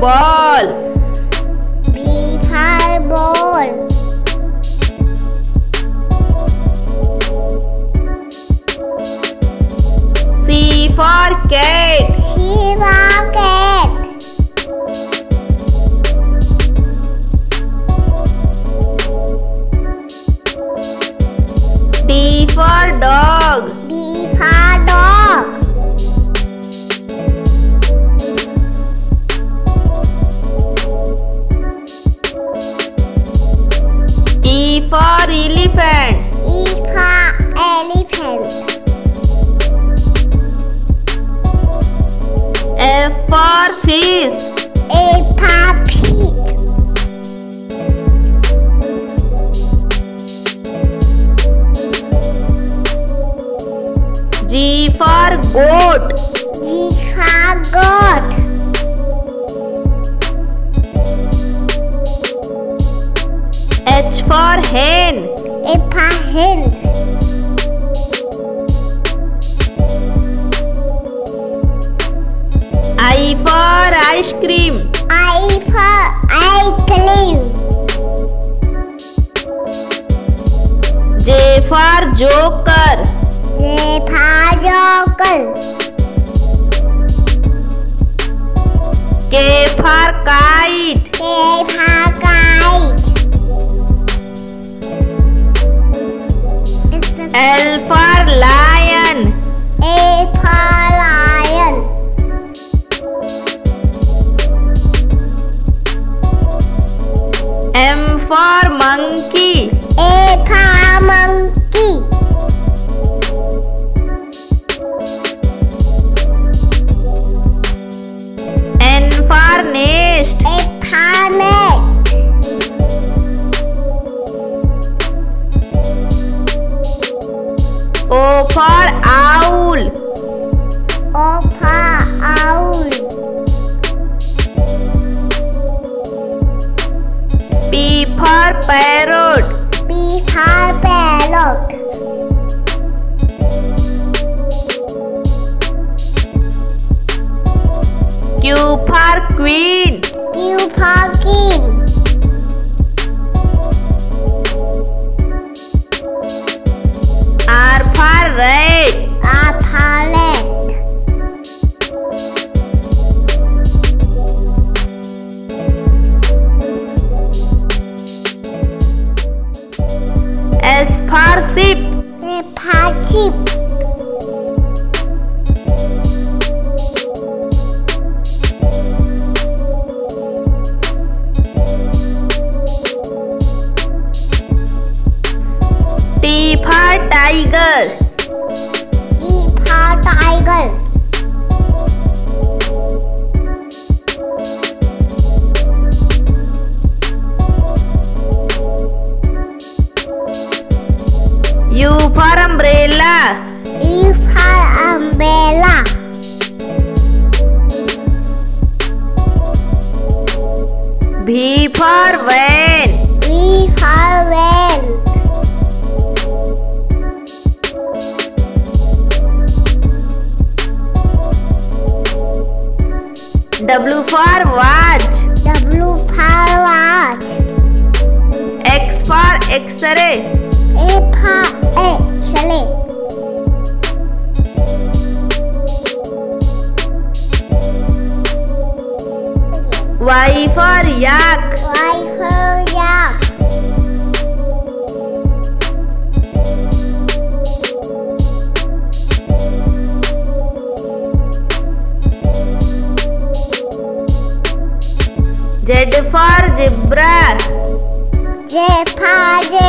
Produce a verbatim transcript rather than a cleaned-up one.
ball Bihar ball C for cat C for cat D for dog D for dog E for elephant E for elephant F for fish F for fish G for goat G for goat H for hen H for hen I for ice cream I for ice cream J for joker J for joker K for kite K for kite L for lion L for lion M for monkey M for monkey N for nest N for nest O for owl O for owl P for parrot P for parrot Q for queen Q for queen R for red R for red S for sheep S for sheep T for tiger T for tiger U for umbrella U for umbrella V for van V for van W for watch W for watch X for X-ray A for X-ray Y for yak Y for yak Z for zebra Z for